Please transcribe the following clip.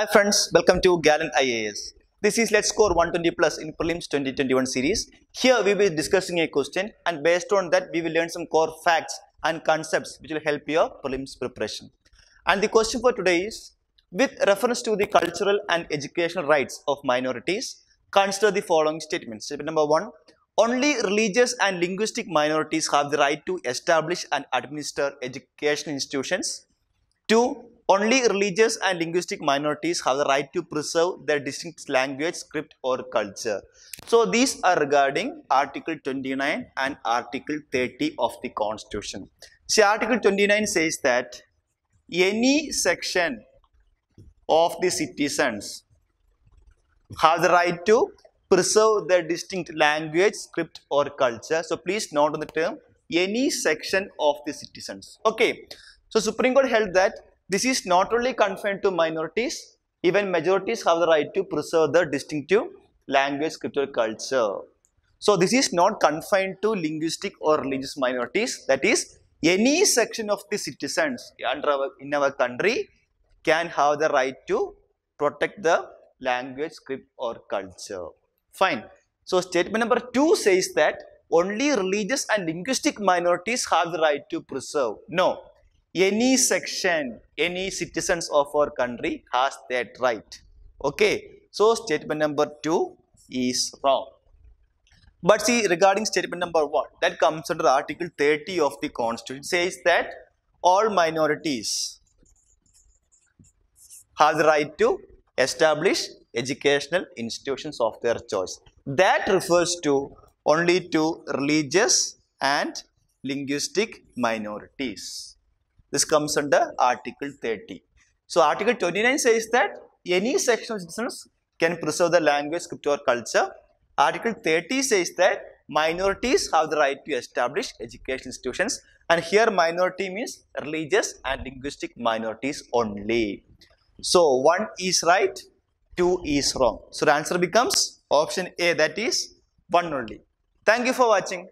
Hi friends, welcome to Gallant IAS. This is Let's Score 120 plus in Prelims 2021 series. Here we will be discussing a question, and based on that we will learn some core facts and concepts which will help your prelims preparation. And the question for today is, with reference to the cultural and educational rights of minorities, consider the following statements. Statement number 1. Only religious and linguistic minorities have the right to establish and administer educational institutions. 2. Only religious and linguistic minorities have the right to preserve their distinct language, script or culture. So these are regarding Article 29 and Article 30 of the Constitution. See, Article 29 says that any section of the citizens have the right to preserve their distinct language, script or culture. So please note on the term, any section of the citizens. Okay. So Supreme Court held that this is not only confined to minorities, even majorities have the right to preserve their distinctive language, script or culture. So this is not confined to linguistic or religious minorities. That is, any section of the citizens in our country can have the right to protect the language, script or culture. Fine. So statement number 2 says that only religious and linguistic minorities have the right to preserve. No. Any section, any citizens of our country has that right. Okay. So statement number 2 is wrong. But see, regarding statement number 1, that comes under Article 30 of the Constitution, says that all minorities have the right to establish educational institutions of their choice. That refers to only to religious and linguistic minorities. This comes under Article 30. So Article 29 says that any section of citizens can preserve the language, script or culture. Article 30 says that minorities have the right to establish educational institutions, and here minority means religious and linguistic minorities only. So 1 is right, 2 is wrong. So the answer becomes option A, that is 1 only. Thank you for watching.